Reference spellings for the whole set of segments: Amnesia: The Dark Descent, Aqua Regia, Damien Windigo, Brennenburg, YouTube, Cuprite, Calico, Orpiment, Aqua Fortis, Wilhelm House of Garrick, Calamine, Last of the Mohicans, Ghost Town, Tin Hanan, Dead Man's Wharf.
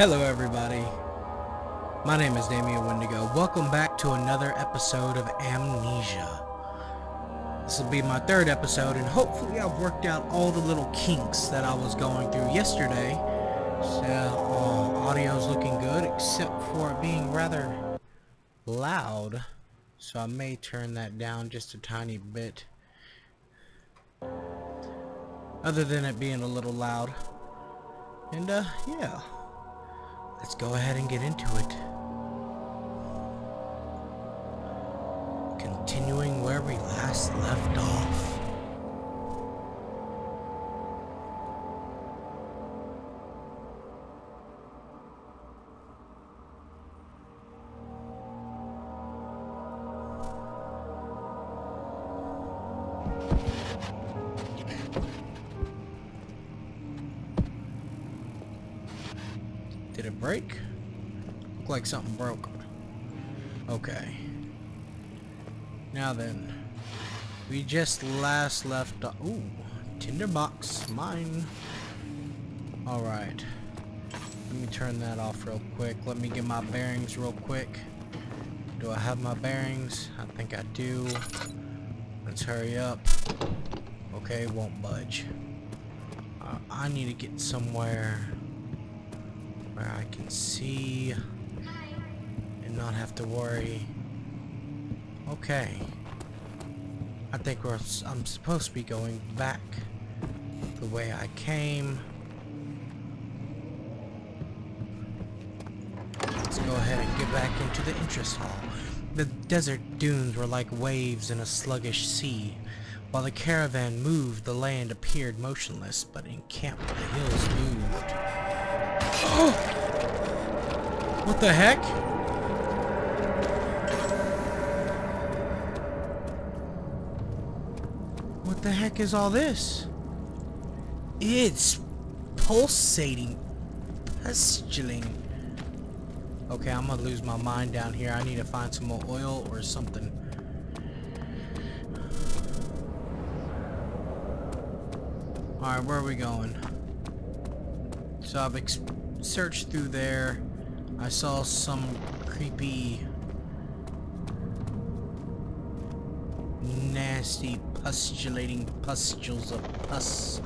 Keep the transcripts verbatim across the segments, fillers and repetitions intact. Hello everybody, my name is Damien Windigo. Welcome back to another episode of Amnesia. This will be my third episode, and hopefully I've worked out all the little kinks that I was going through yesterday. So, uh, audio's looking good, except for it being rather loud. So I may turn that down just a tiny bit. Other than it being a little loud. And, uh, yeah. Let's go ahead and get into it. Continuing where we last left off. Did it break? Looked like something broke. Okay. Now then, we just last left. Uh, ooh, tinderbox, mine. All right. Let me turn that off real quick. Let me get my bearings real quick. Do I have my bearings? I think I do. Let's hurry up. Okay, won't budge. Uh, I need to get somewhere where I can see and not have to worry. Okay, I think we're, I'm supposed to be going back the way I came. Let's go ahead and get back into the interest hall. The desert dunes were like waves in a sluggish sea. While the caravan moved, the land appeared motionless, but encamped the hills moved. Oh! What the heck? What the heck is all this? It's pulsating, pustuling. Okay, I'm gonna lose my mind down here. I need to find some more oil or something. Alright, where are we going? So I've ex searched through there. I saw some creepy, nasty, pustulating pustules of pus.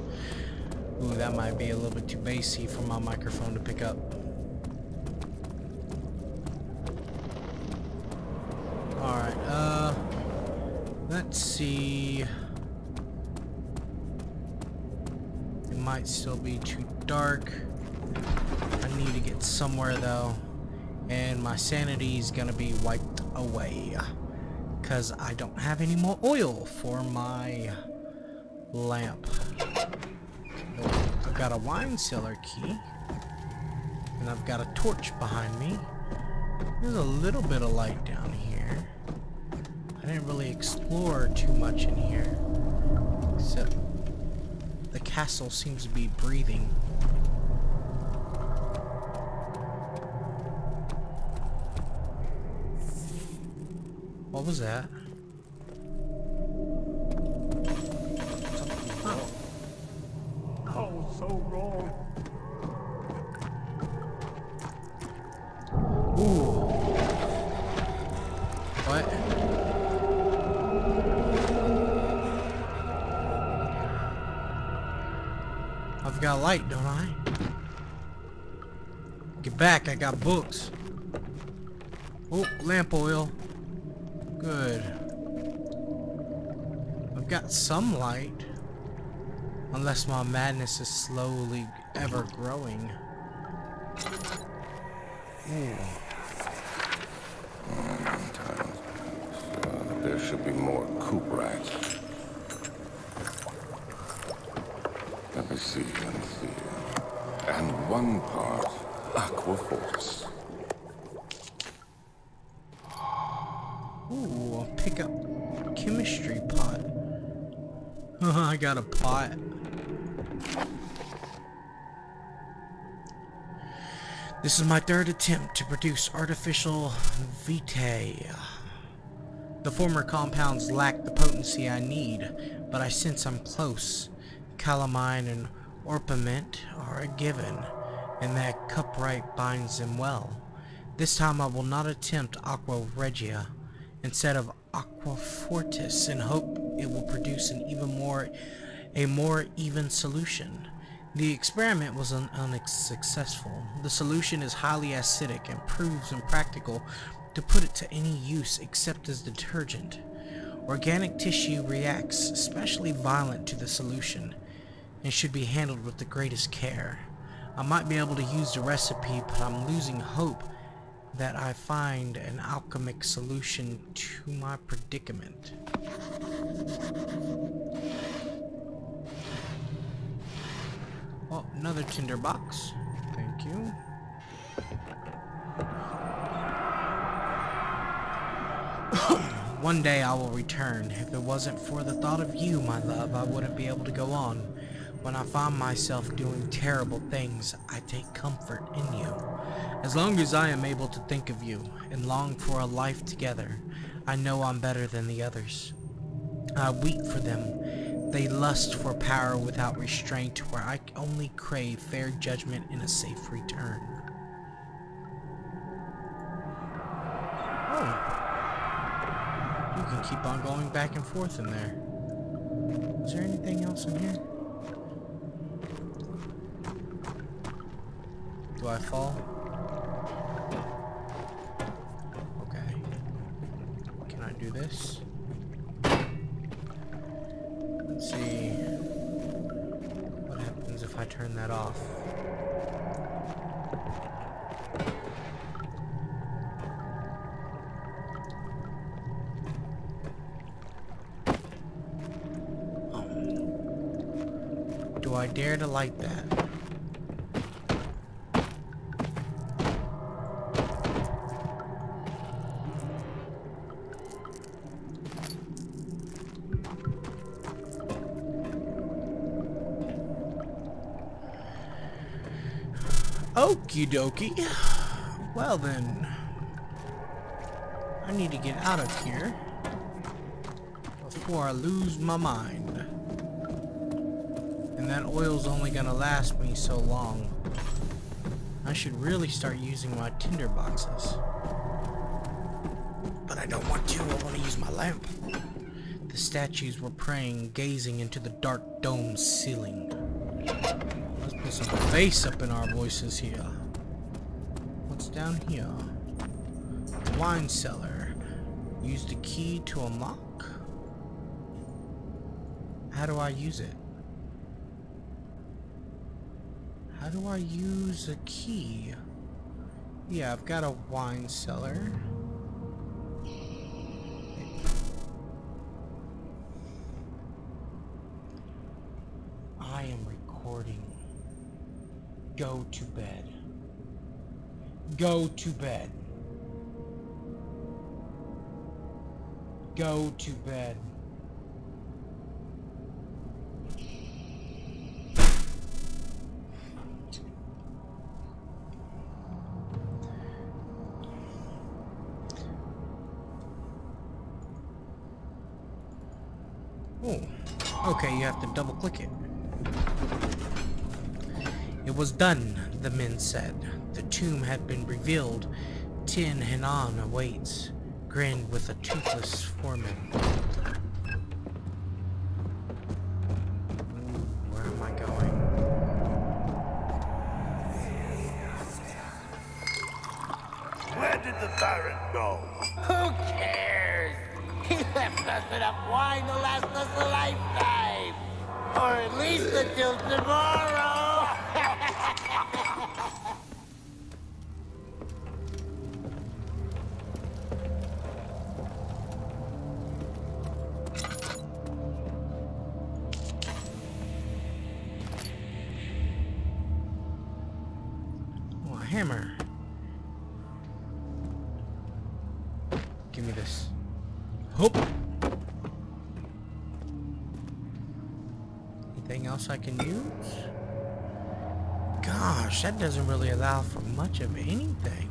Ooh, that might be a little bit too bassy for my microphone to pick up. Alright, uh, let's see. It might still be too dark. I need to get somewhere though, and my sanity is gonna be wiped away. Because I don't have any more oil for my lamp. Oh, I've got a wine cellar key. And I've got a torch behind me. There's a little bit of light down here. I didn't really explore too much in here. Except the castle seems to be breathing. What was that? Oh. Oh, so wrong. Ooh. What? I've got light, don't I? Get back, I got books. Oh, lamp oil. Good. I've got some light. Unless my madness is slowly ever growing. Ooh. Uh, there should be more Cuprite. Let me see, let me see. And one part Aqua Fortis. Ooh, I'll pick up chemistry pot. I got a pot. This is my third attempt to produce artificial vitae. The former compounds lack the potency I need, but I sense I'm close. Calamine and Orpiment are a given. and that Cuprite binds him well. This time I will not attempt Aqua Regia instead of Aqua Fortis, and hope it will produce an even more a more even solution. The experiment was un unsuccessful. The solution is highly acidic and proves impractical to put it to any use except as detergent. Organic tissue reacts especially violent to the solution and should be handled with the greatest care. I might be able to use the recipe, but I'm losing hope that I find an alchemic solution to my predicament. Oh, another tinderbox. Thank you. One day I will return. If it wasn't for the thought of you, my love, I wouldn't be able to go on. When I find myself doing terrible things, I take comfort in you. As long as I am able to think of you and long for a life together, I know I'm better than the others. I weep for them. They lust for power without restraint, where I only crave fair judgment and a safe return. Oh. You can keep on going back and forth in there. Is there anything else in here? Do I fall? Okay. Can I do this? Let's see. What happens if I turn that off? I dare to light that. Okie dokie. Well then, I need to get out of here before I lose my mind. And that oil's only gonna last me so long. I should really start using my tinder boxes. But I don't want to, I wanna use my lamp. The statues were praying, gazing into the dark dome ceiling. Let's put some bass up in our voices here. What's down here? Wine cellar. Use the key to unlock? How do I use it? How do I use a key? Yeah, I've got a wine cellar. I am recording. Go to bed. Go to bed. Go to bed. Okay, you have to double click it. It was done, the men said. The tomb had been revealed. Tin Hanan awaits, grinned with a toothless foreman. Ooh, where am I going? Where did the Baron go? Who cares? He left us enough wine to last us a lifetime. Or at least until tomorrow! Oh, a hammer. Give me this. Hope. Else I can use? Gosh, that doesn't really allow for much of anything.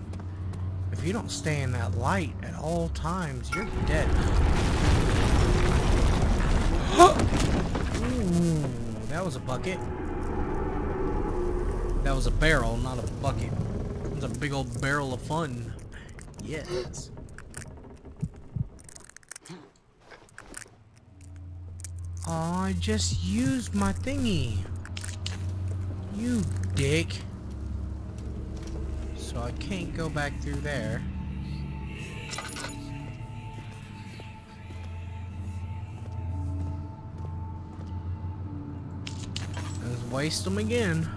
If you don't stay in that light at all times, you're dead. Ooh, that was a bucket. That was a barrel, not a bucket. It was a big old barrel of fun. Yes. Oh, I just used my thingy. You dick. So I can't go back through there. Let's waste them again.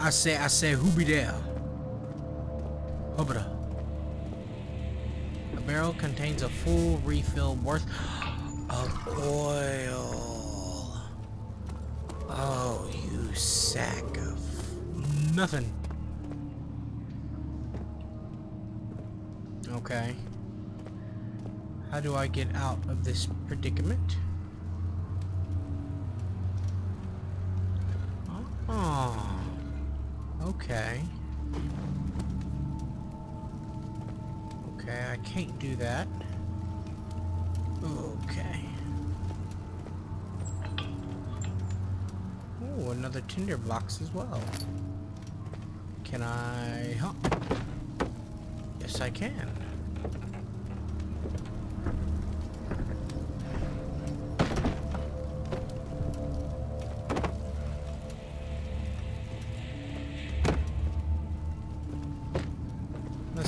I say, I say, who be there? Hobra. A barrel contains a full refill worth of oil. Oh, you sack of nothing. Okay. How do I get out of this predicament? Oh. Okay. Okay, I can't do that. Okay. Oh, another tinder box as well. Can I hop? Yes, I can.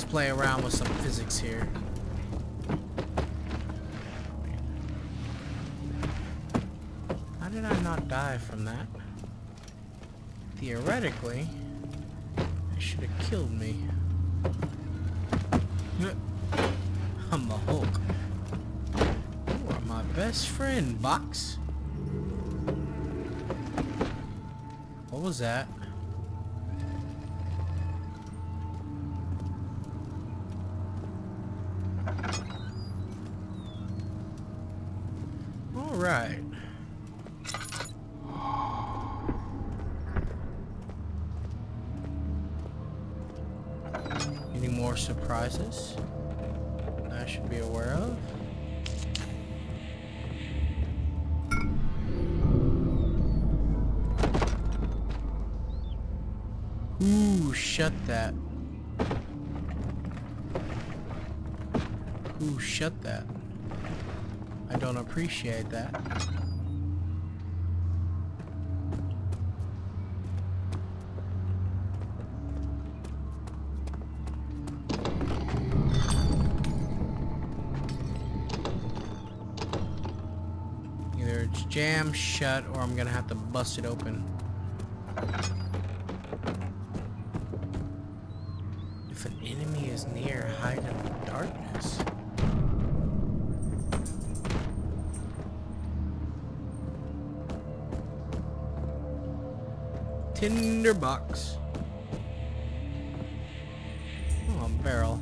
Play around with some physics here. How did I not die from that? Theoretically, it should have killed me. I'm a Hulk. You are my best friend, Box. What was that? Right. Any more surprises I should be aware of? Ooh, shut that. Ooh, shut that. I don't appreciate that. Either it's jammed shut or I'm gonna have to bust it open. If an enemy is near, hide in the darkness. Tinderbox. Oh, barrel.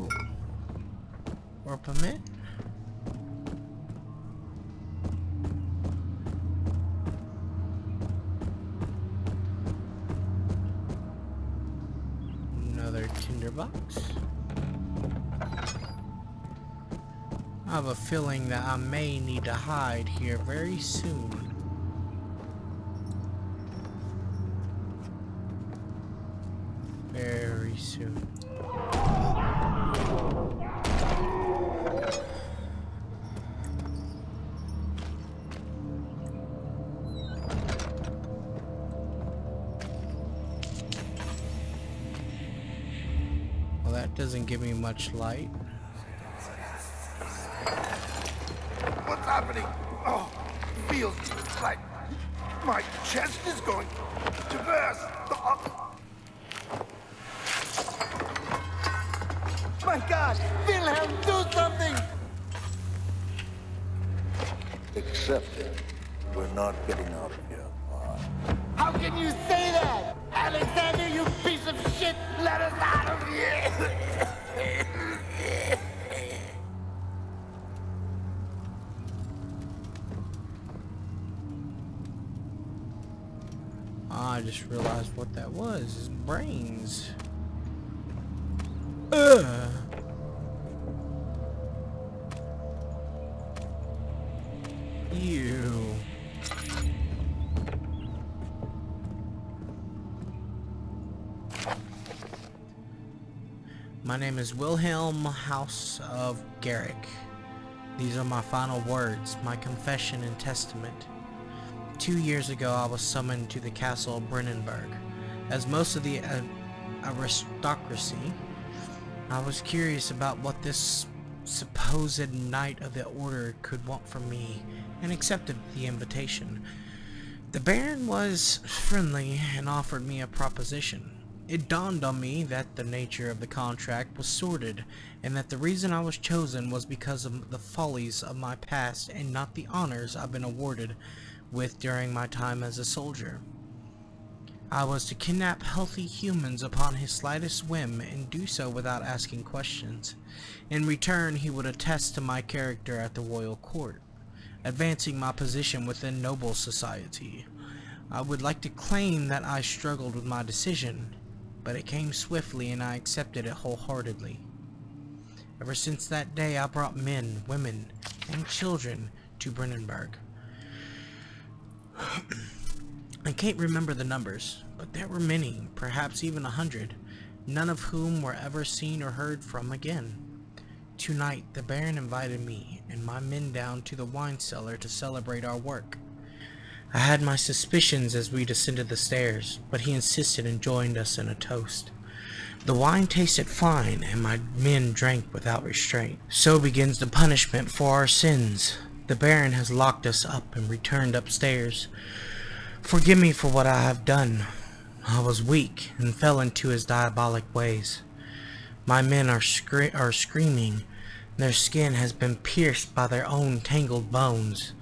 Ooh. Orpiment. Another tinderbox. I have a feeling that I may need to hide here very soon. Very soon. Well, that doesn't give me much light. What's happening? Oh, it feels like my chest is going to burst. Oh. My God, Wilhelm, do something! Except that we're not getting out of here. Uh, How can you say that? Alexander, you piece of shit, let us out of here! I just realized what that was. His brains. Ugh. Ew. My name is Wilhelm House of Garrick. These are my final words, my confession and testament. Two years ago I was summoned to the castle of Brennenburg. As most of the uh, aristocracy, I was curious about what this supposed knight of the order could want from me, and accepted the invitation. The Baron was friendly and offered me a proposition. It dawned on me that the nature of the contract was sordid, and that the reason I was chosen was because of the follies of my past and not the honors I've been awarded with during my time as a soldier. I was to kidnap healthy humans upon his slightest whim and do so without asking questions. In return, he would attest to my character at the royal court, advancing my position within noble society. I would like to claim that I struggled with my decision, but it came swiftly and I accepted it wholeheartedly. Ever since that day, I brought men, women, and children to Brennenburg. I can't remember the numbers, but there were many, perhaps even a hundred, none of whom were ever seen or heard from again. Tonight, the Baron invited me and my men down to the wine cellar to celebrate our work. I had my suspicions as we descended the stairs, but he insisted and joined us in a toast. The wine tasted fine, and my men drank without restraint. So begins the punishment for our sins. The Baron has locked us up and returned upstairs. Forgive me for what I have done. I was weak and fell into his diabolic ways. My men are, scre are screaming. Their skin has been pierced by their own tangled bones.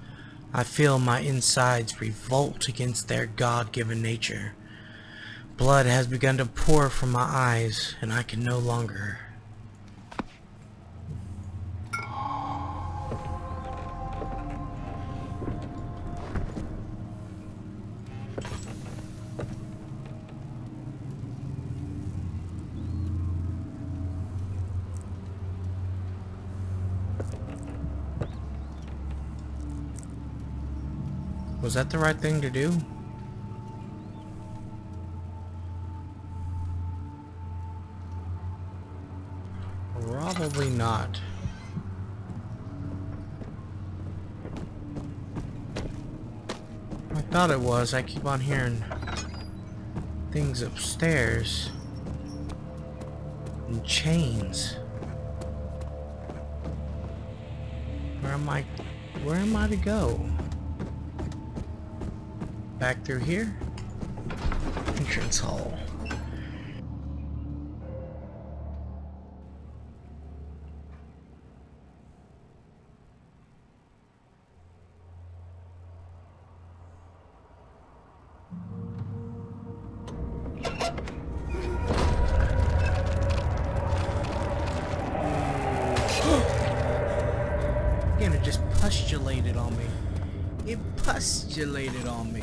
I feel my insides revolt against their God-given nature. Blood has begun to pour from my eyes, and I can no longer. Was that the right thing to do? Probably not. I thought it was. I keep on hearing things upstairs and chains. Where am I? Where am I to go? Back through here? Entrance hall. Again, it just pustulated on me. It pustulated on me.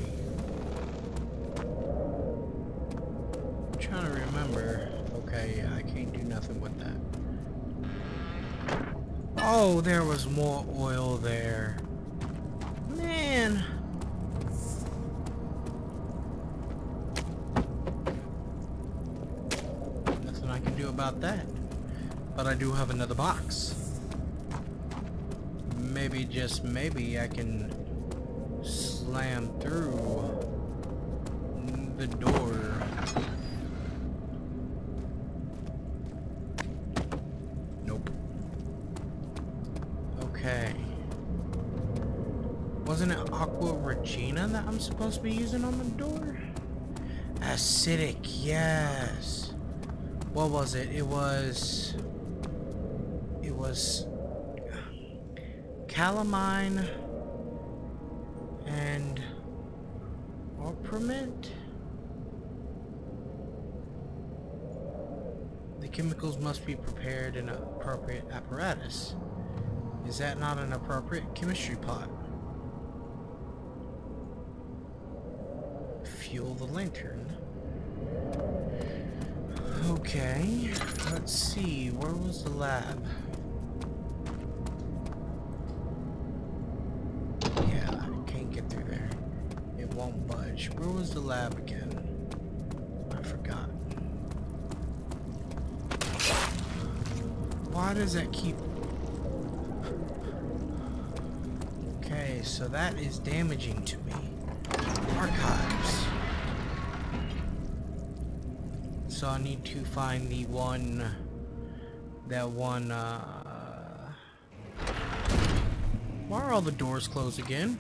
Oh, there was more oil there. Man. Nothing I can do about that. But I do have another box. Maybe, just maybe, I can slam through the door. Wasn't it Aqua Regia that I'm supposed to be using on the door? Acidic, yes. What was it? It was... It was... Calamine... and... Orpiment? The chemicals must be prepared in an appropriate apparatus. Is that not an appropriate chemistry pot? fuel the lantern. Okay, let's see, where was the lab? Yeah, I can't get through there. It won't budge. Where was the lab again? I forgot. Why does that keep... Okay, so that is damaging to me. Archives. So I need to find the one, that one, uh... why are all the doors closed again?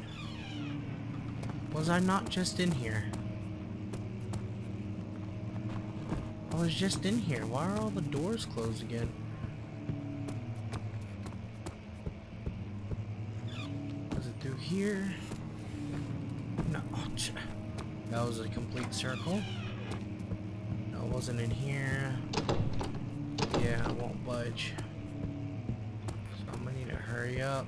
Was I not just in here? I was just in here. Why are all the doors closed again? Was it through here? No. That was a complete circle. Wasn't in here. Yeah, I won't budge. So I'm gonna need to hurry up.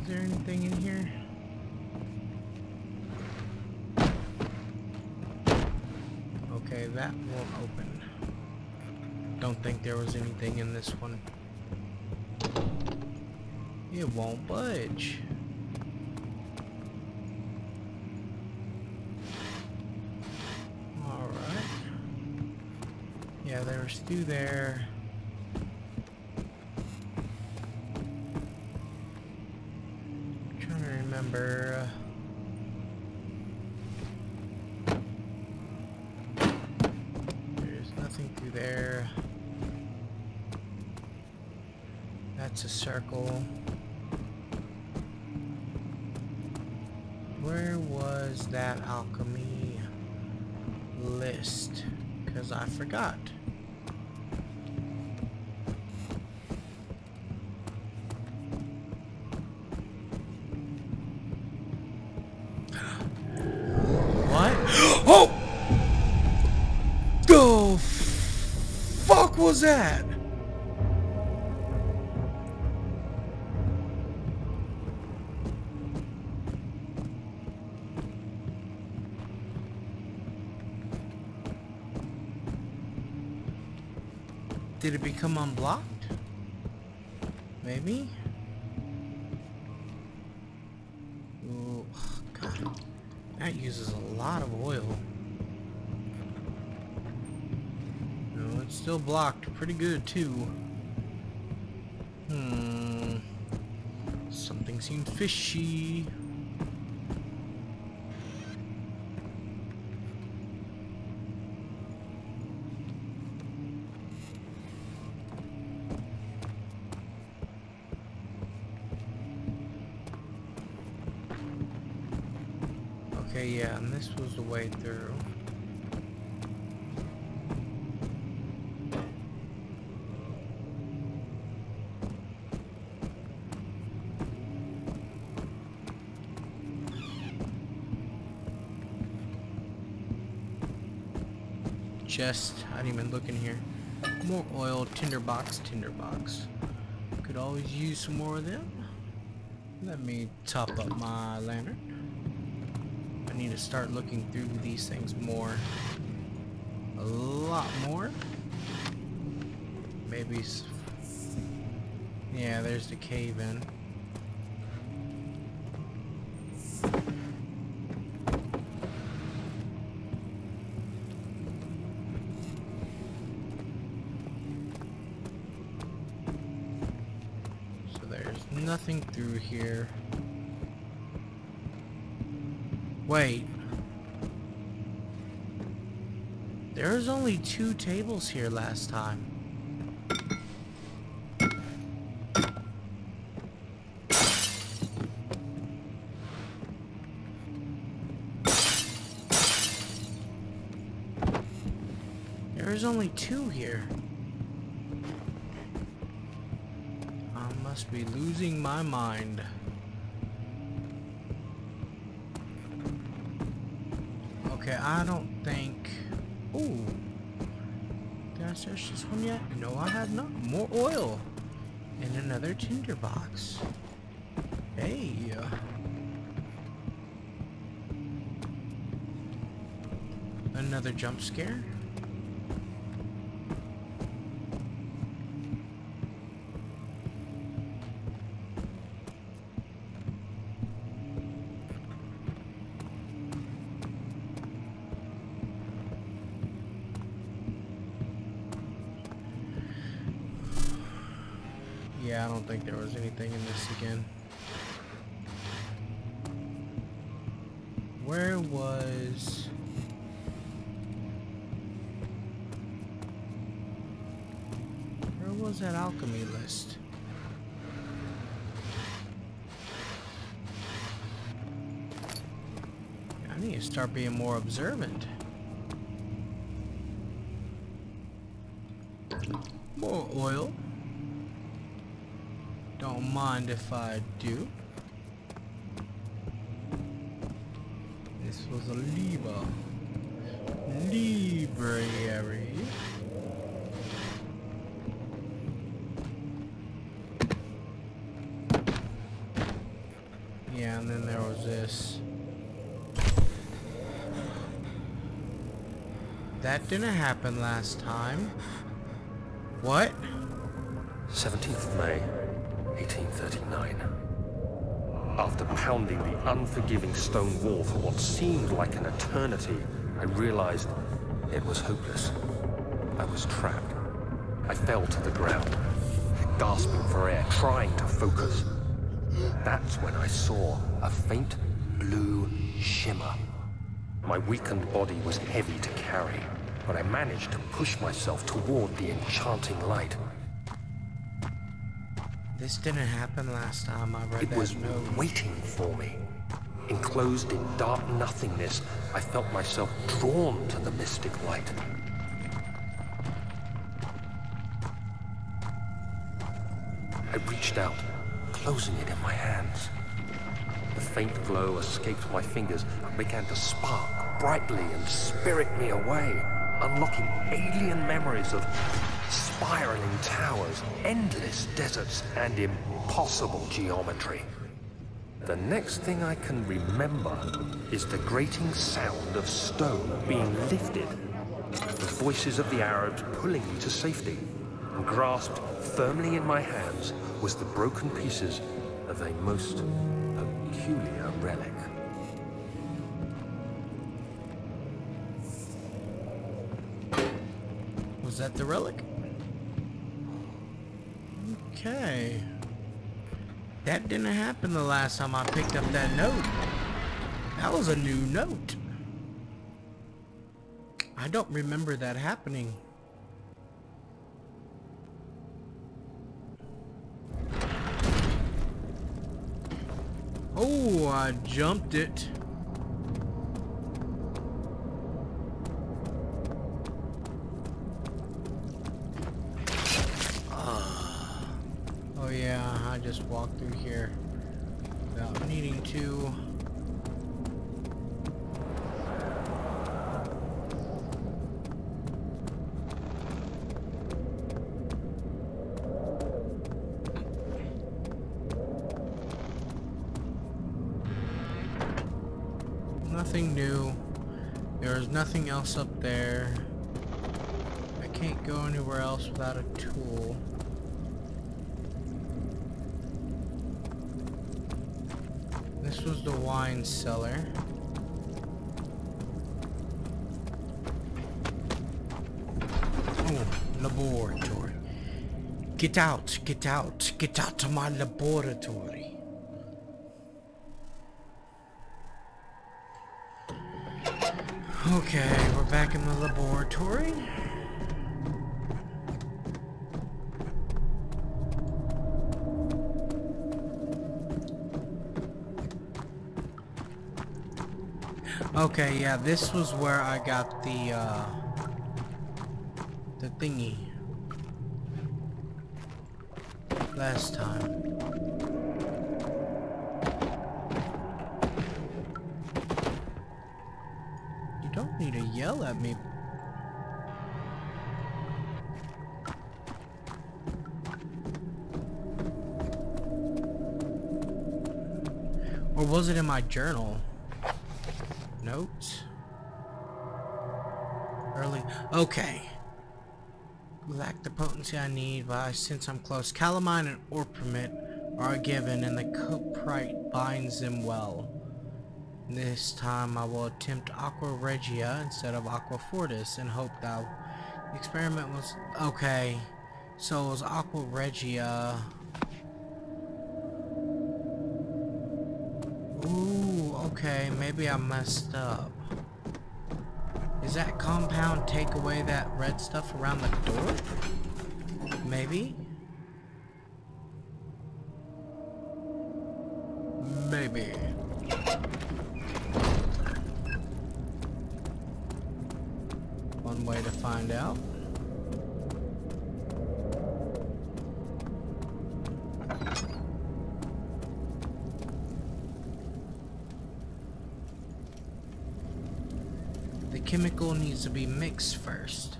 Is there anything in here? That won't open. Don't think there was anything in this one. It won't budge. All right. Yeah, there's through there. I'm trying to remember. Uh, There. That's a circle. Where was that alchemy list? Because I forgot. What? Oh! Go! What was that? Did it become unblocked? Maybe? Oh, God. That uses a lot of oil. Still blocked pretty good too. Hmm. Something seems fishy. Okay, yeah, and this was the way through. Chest. I didn't even look in here. More oil. Tinderbox. Tinderbox. Could always use some more of them. Let me top up my lantern. I need to start looking through these things more. A lot more. Maybe. S yeah, there's the cave in. Nothing through here. Wait. There was only two tables here last time. There was only two here. Must be losing my mind. Okay, I don't think... Ooh. Did I search this one yet? No, I have not. More oil. And another tinder box. Hey. Another jump scare. Yeah, I don't think there was anything in this again. Where was... Where was that alchemy list? I need to start being more observant. More oil. Don't mind if I do. This was a Libra. Library. Yeah, and then there was this. That didn't happen last time. What? seventeenth of May. eighteen thirty-nine. After pounding the unforgiving stone wall for what seemed like an eternity, I realized it was hopeless. I was trapped. I fell to the ground, gasping for air, trying to focus. That's when I saw a faint blue shimmer. My weakened body was heavy to carry, but I managed to push myself toward the enchanting light. This didn't happen last time I read that note. It was waiting for me. Enclosed in dark nothingness, I felt myself drawn to the mystic light. I reached out, closing it in my hands. The faint glow escaped my fingers and began to spark brightly and spirit me away, unlocking alien memories of spiraling towers, endless deserts, and impossible geometry. The next thing I can remember is the grating sound of stone being lifted, the voices of the Arabs pulling me to safety, and grasped firmly in my hands was the broken pieces of a most peculiar relic. Was that the relic? Okay. That didn't happen the last time I picked up that note. That was a new note. I don't remember that happening. Oh, I jumped it. Yeah, I just walked through here without needing to. Nothing new. There's nothing else up there. I can't go anywhere else without a tool. This was the wine cellar. Oh, laboratory. Get out, get out, get out of my laboratory. Okay, we're back in the laboratory. Okay, yeah, this was where I got the, uh, the thingy last time. You don't need to yell at me. Or was it in my journal? Notes? Early. Okay. Lack the potency I need, but I sense I'm close. Calamine and Orpiment are given, and the Cuprite binds them well. This time I will attempt Aqua Regia instead of Aqua Fortis and hope that the experiment was... Okay. So it was Aqua Regia... Ooh, okay, maybe I messed up. Is that compound take away that red stuff around the door? Maybe? Maybe. One way to find out. Chemical needs to be mixed first.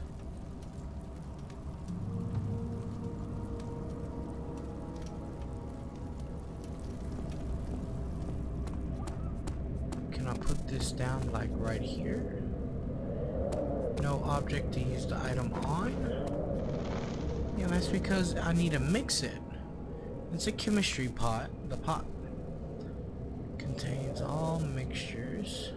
Can I put this down like right here? No object to use the item on? Yeah, that's because I need to mix it. It's a chemistry pot. The pot contains all mixtures.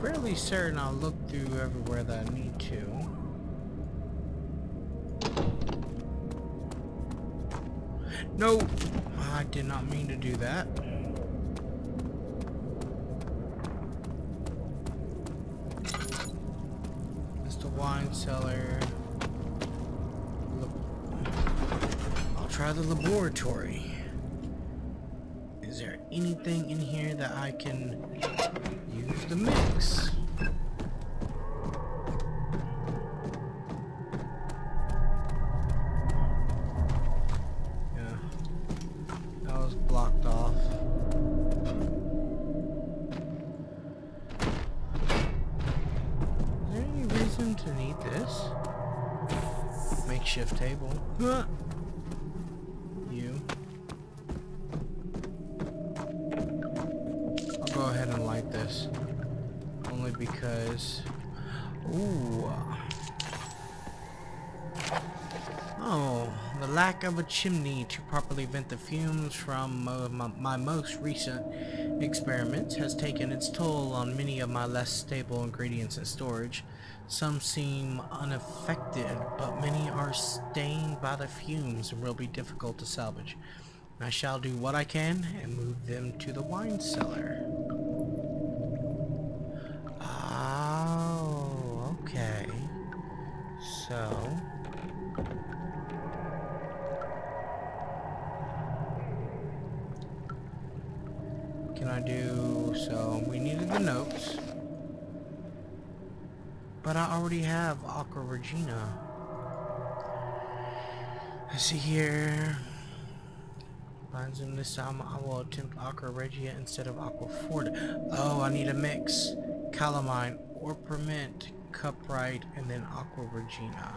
Fairly certain I'll look through everywhere that I need to. No, I did not mean to do that. It's the wine cellar. I'll try the laboratory. Is there anything in here that I can use the mix? Yeah, that was blocked off. Is there any reason to need this? Makeshift table. Huh. Only because, ooh, oh, the lack of a chimney to properly vent the fumes from uh, my, my most recent experiments has taken its toll on many of my less stable ingredients in storage. Some seem unaffected, but many are stained by the fumes and will be difficult to salvage. I shall do what I can and move them to the wine cellar. So, can I do, so we needed the notes, but I already have Aqua Regina. Let's see here, finds him this time, I will attempt Aqua Regia instead of Aqua Fortis. Oh, I need a mix, Calamine, Orpiment, Cuprite, and then Aqua Regina.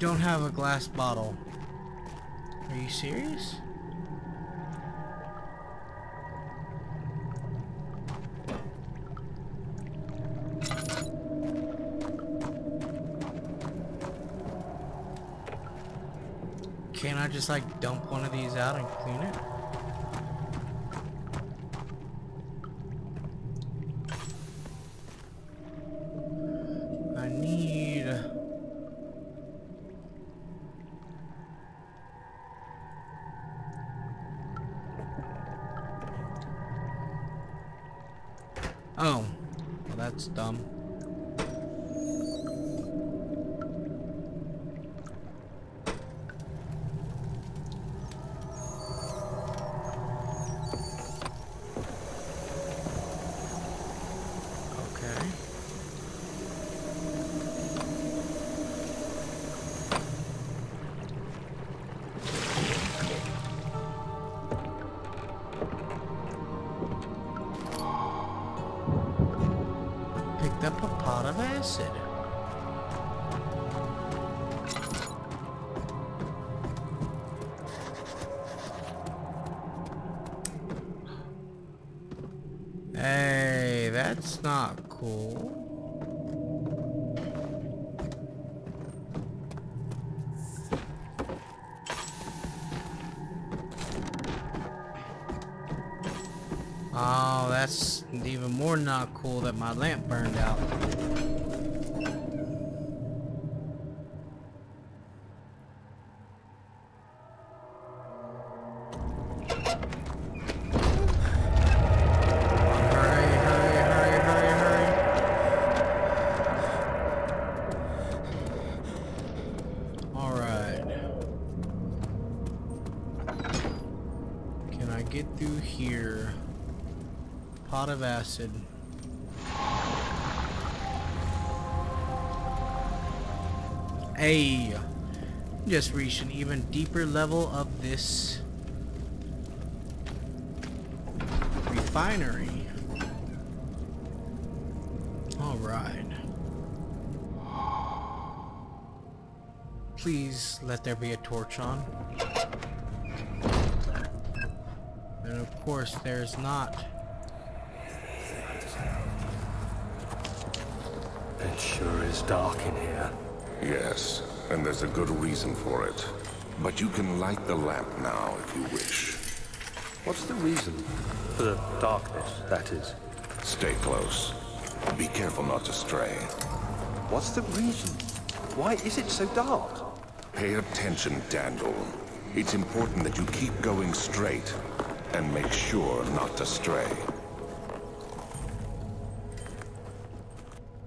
don't have a glass bottle. Are you serious? Can't I just like dump one of these out and clean it? Oh, well, that's dumb. Okay. Up a pot of acid. Hey, that's not cool. Oh, that's even more not cool that my lamp burned out. Pot of acid. Hey, just reached an even deeper level of this refinery. All right. Please let there be a torch on. And of course, there's not. It sure is dark in here. Yes, and there's a good reason for it. But you can light the lamp now if you wish. What's the reason? For the darkness, that is. Stay close. Be careful not to stray. What's the reason? Why is it so dark? Pay attention, Dandel. It's important that you keep going straight and make sure not to stray.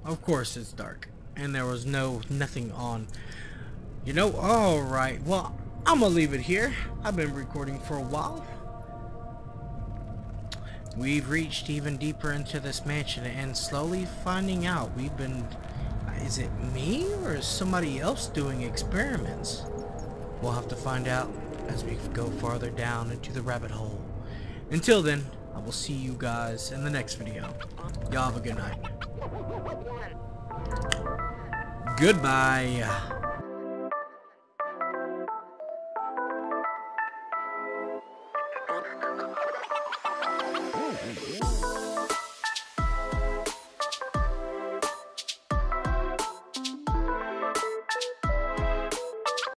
Of course it's dark, and there was no nothing on. You know, alright, well, I'm gonna leave it here. I've been recording for a while. We've reached even deeper into this mansion and slowly finding out we've been... Is it me, or is somebody else doing experiments? We'll have to find out as we go farther down into the rabbit hole. Until then, I will see you guys in the next video. Y'all have a good night. Goodbye.